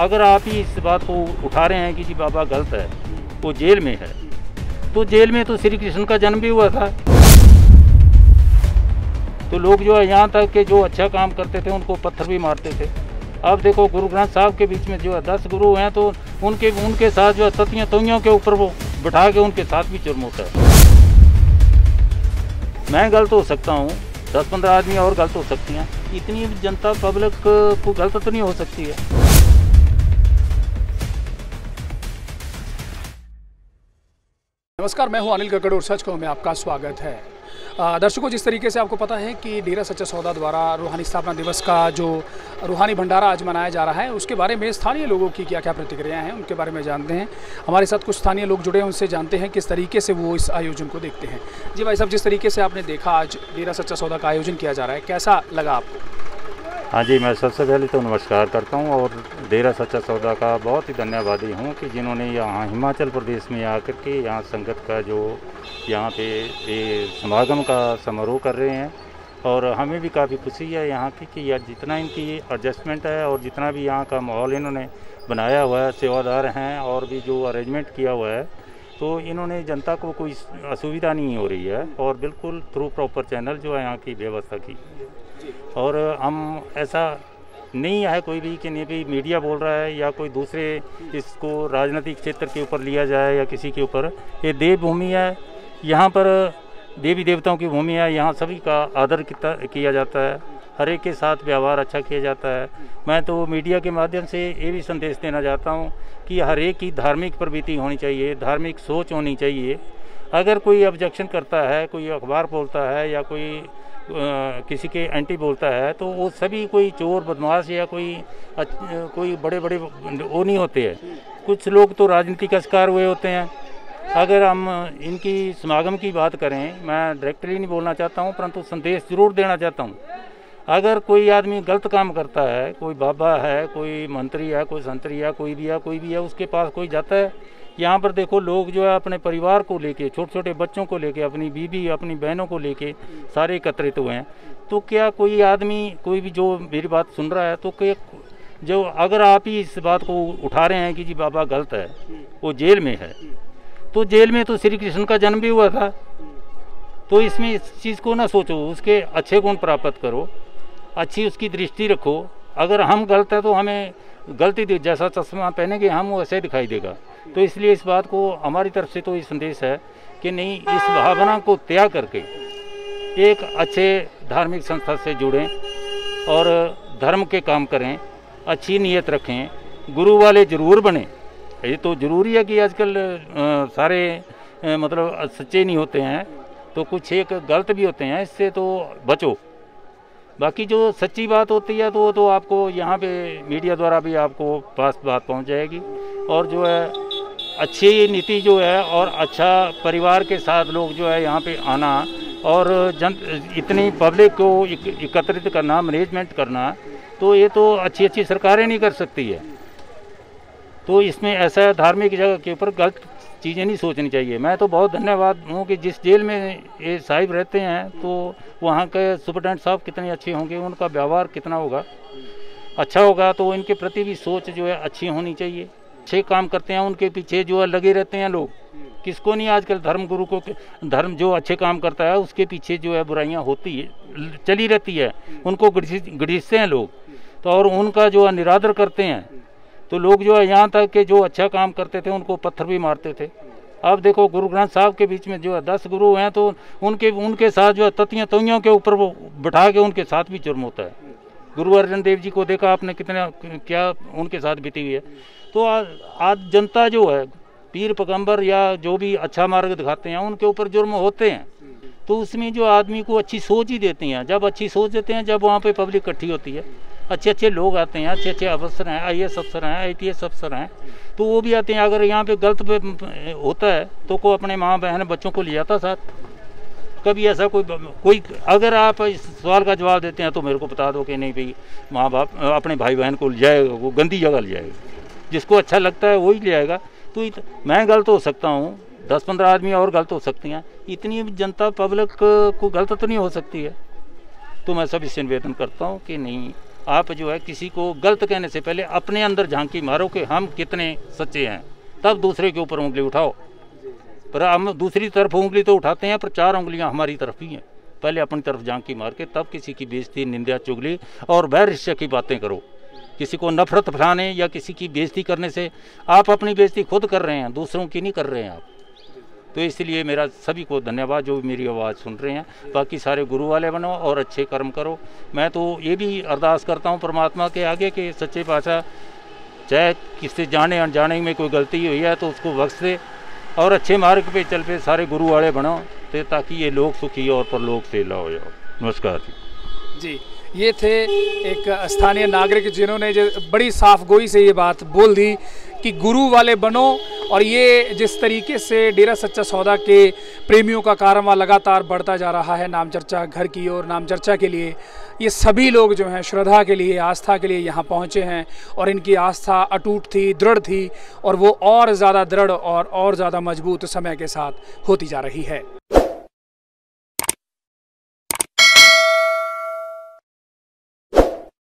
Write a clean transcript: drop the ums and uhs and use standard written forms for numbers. अगर आप ही इस बात को उठा रहे हैं कि जी बाबा गलत है, वो जेल में है, तो जेल में तो श्री कृष्ण का जन्म भी हुआ था। तो लोग जो है यहाँ तक कि जो अच्छा काम करते थे उनको पत्थर भी मारते थे। अब देखो गुरु ग्रंथ साहब के बीच में जो है 10 गुरु हैं, तो उनके साथ जो है ततियाँ तोइयों के ऊपर वो बिठा के उनके साथ भी जुर्म होता है। मैं गलत हो सकता हूँ, 10-15 आदमी और गलत हो सकती हैं, इतनी जनता पब्लिक को गलत तो नहीं हो सकती है। नमस्कार, मैं हूँ अनिल कक्कड़ और सच कहूँ में आपका स्वागत है। दर्शकों, जिस तरीके से आपको पता है कि डेरा सच्चा सौदा द्वारा रूहानी स्थापना दिवस का जो रूहानी भंडारा आज मनाया जा रहा है, उसके बारे में स्थानीय लोगों की क्या क्या प्रतिक्रियाएं हैं उनके बारे में जानते हैं। हमारे साथ कुछ स्थानीय लोग जुड़े हैं, उनसे जानते हैं किस तरीके से वो इस आयोजन को देखते हैं। जी भाई साहब, जिस तरीके से आपने देखा आज डेरा सच्चा सौदा का आयोजन किया जा रहा है, कैसा लगा आपको? हाँ जी, मैं सबसे पहले तो नमस्कार करता हूँ और डेरा सच्चा सौदा का बहुत ही धन्यवादी हूँ कि जिन्होंने यहाँ हिमाचल प्रदेश में आकर के यहाँ संगत का जो यहाँ पे ये समागम का समारोह कर रहे हैं। और हमें भी काफ़ी खुशी है यहाँ की कि यह जितना इनकी एडजस्टमेंट है और जितना भी यहाँ का माहौल इन्होंने बनाया हुआ है, सेवादार हैं और भी जो अरेंजमेंट किया हुआ है, तो इन्होंने जनता को कोई असुविधा नहीं हो रही है और बिल्कुल थ्रू प्रॉपर चैनल जो है यहाँ की व्यवस्था की। और हम ऐसा नहीं है कोई भी कि नहीं भी मीडिया बोल रहा है या कोई दूसरे इसको राजनीतिक क्षेत्र के ऊपर लिया जाए या किसी के ऊपर। ये देवभूमि है, यहाँ पर देवी देवताओं की भूमि है, यहाँ सभी का आदर किया जाता है, हर एक के साथ व्यवहार अच्छा किया जाता है। मैं तो मीडिया के माध्यम से ये भी संदेश देना चाहता हूँ कि हर एक की धार्मिक प्रवृत्ति होनी चाहिए, धार्मिक सोच होनी चाहिए। अगर कोई ऑब्जेक्शन करता है, कोई अखबार बोलता है या कोई किसी के एंटी बोलता है, तो वो सभी कोई चोर बदमाश या कोई बड़े बड़े वो नहीं होते हैं। कुछ लोग तो राजनीति का शिकार हुए होते हैं। अगर हम इनकी समागम की बात करें, मैं डायरेक्टली नहीं बोलना चाहता हूं, परंतु संदेश ज़रूर देना चाहता हूं। अगर कोई आदमी गलत काम करता है, कोई बाबा है, कोई मंत्री है, कोई संतरी है, कोई भी है, उसके पास कोई जाता है। यहाँ पर देखो लोग जो है अपने परिवार को लेके, छोटे छोटे बच्चों को लेके, अपनी बीबी अपनी बहनों को लेके सारे एकत्रित हुए हैं। तो क्या कोई आदमी, कोई भी जो मेरी बात सुन रहा है, तो क्या जो अगर आप ही इस बात को उठा रहे हैं कि जी बाबा गलत है, वो जेल में है, तो जेल में तो श्री कृष्ण का जन्म भी हुआ था। तो इसमें इस चीज़ को ना सोचो, उसके अच्छे गुण प्राप्त करो, अच्छी उसकी दृष्टि रखो। अगर हम गलत है तो हमें गलती जैसा चश्मा पहनेंगे हम वैसे दिखाई देगा। तो इसलिए इस बात को हमारी तरफ से तो ये संदेश है कि नहीं, इस भावना को त्याग करके एक अच्छे धार्मिक संस्था से जुड़ें और धर्म के काम करें, अच्छी नीयत रखें, गुरु वाले ज़रूर बने। ये तो ज़रूरी है कि आजकल सारे मतलब सच्चे नहीं होते हैं, तो कुछ एक गलत भी होते हैं, इससे तो बचो। बाकी जो सच्ची बात होती है तो वो तो आपको यहाँ पे मीडिया द्वारा भी आपको पास बात पहुँच जाएगी। और जो है अच्छी नीति जो है और अच्छा परिवार के साथ लोग जो है यहाँ पे आना और इतनी पब्लिक को एकत्रित करना, मैनेजमेंट करना, तो ये तो अच्छी अच्छी सरकारें नहीं कर सकती है। तो इसमें ऐसा धार्मिक जगह के ऊपर गलत चीज़ें नहीं सोचनी चाहिए। मैं तो बहुत धन्यवाद हूँ कि जिस जेल में ये साहिब रहते हैं, तो वहाँ के सुपरटेंडेंट साहब कितने अच्छे होंगे, उनका व्यवहार कितना होगा, अच्छा होगा। तो इनके प्रति भी सोच जो है अच्छी होनी चाहिए। अच्छे काम करते हैं, उनके पीछे जो है लगे रहते हैं लोग। किसको नहीं आजकल धर्मगुरु को, धर्म जो अच्छे काम करता है उसके पीछे जो है बुराइयाँ होती है, चली रहती है, उनको घड़ीसते हैं लोग, तो और उनका जो है निरादर करते हैं। तो लोग जो है यहाँ तक कि जो अच्छा काम करते थे उनको पत्थर भी मारते थे। अब देखो गुरु ग्रंथ साहब के बीच में जो है 10 गुरु हैं, तो उनके साथ जो है ततियाँ तोइयों के ऊपर वो बिठा के उनके साथ भी जुर्म होता है। गुरु अर्जुन देव जी को देखा आपने कितना क्या उनके साथ बीती हुई है। तो आज जनता जो है पीर पैगंबर या जो भी अच्छा मार्ग दिखाते हैं उनके ऊपर जुर्म होते हैं। तो उसमें जो आदमी को अच्छी सोच ही देते हैं। जब अच्छी सोच देते हैं, जब वहाँ पे पब्लिक इकट्ठी होती है, अच्छे अच्छे लोग आते हैं, अच्छे अच्छे अफसर हैं, IAS अफसर हैं, IPS अफसर हैं, तो वो भी आते हैं। अगर यहाँ पे गलत पे होता है तो को अपने माँ बहन बच्चों को ले जाता साथ। कभी ऐसा कोई अगर आप इस सवाल का जवाब देते हैं तो मेरे को बता दो कि नहीं भाई, माँ बाप अपने भाई बहन को ले जाएगा, वो गंदी जगह ले जाएगा, जिसको अच्छा लगता है वही ले जाएगा। तो मैं गलत हो सकता हूँ, 10-15 आदमी और गलत हो सकती हैं, इतनी जनता पब्लिक को गलत तो नहीं हो सकती है। तो मैं सब इससे निवेदन करता हूँ कि नहीं, आप जो है किसी को गलत कहने से पहले अपने अंदर झांकी मारो कि हम कितने सच्चे हैं, तब दूसरे के ऊपर उंगली उठाओ। पर हम दूसरी तरफ उंगली तो उठाते हैं पर चार उंगलियां हमारी तरफ ही हैं। पहले अपनी तरफ झांकी मार के तब किसी की बेइज्जती, निंदा, चुगली और वैरिष्य की बातें करो। किसी को नफरत फैलाने या किसी की बेइज्जती करने से आप अपनी बेइज्जती खुद कर रहे हैं, दूसरों की नहीं कर रहे हैं आप। तो इसलिए मेरा सभी को धन्यवाद जो मेरी आवाज़ सुन रहे हैं। बाकी सारे गुरु वाले बनो और अच्छे कर्म करो। मैं तो ये भी अरदास करता हूँ परमात्मा के आगे कि सच्चे पातशाह चाहे किससे जाने अनजाने में कोई गलती हुई है तो उसको बख्श दे और अच्छे मार्ग पे चल पे सारे गुरु वाले बनो तो ताकि ये लोग सुखी और परलोक से ला हो जाओ। नमस्कार जी। ये थे एक स्थानीय नागरिक जिन्होंने बड़ी साफ गोई से ये बात बोल दी कि गुरु वाले बनो। और ये जिस तरीके से डेरा सच्चा सौदा के प्रेमियों का कारवां लगातार बढ़ता जा रहा है नामचर्चा घर की ओर, नामचर्चा के लिए ये सभी लोग जो हैं श्रद्धा के लिए, आस्था के लिए यहाँ पहुँचे हैं और इनकी आस्था अटूट थी, दृढ़ थी और वो और ज़्यादा दृढ़ और ज़्यादा मजबूत समय के साथ होती जा रही है।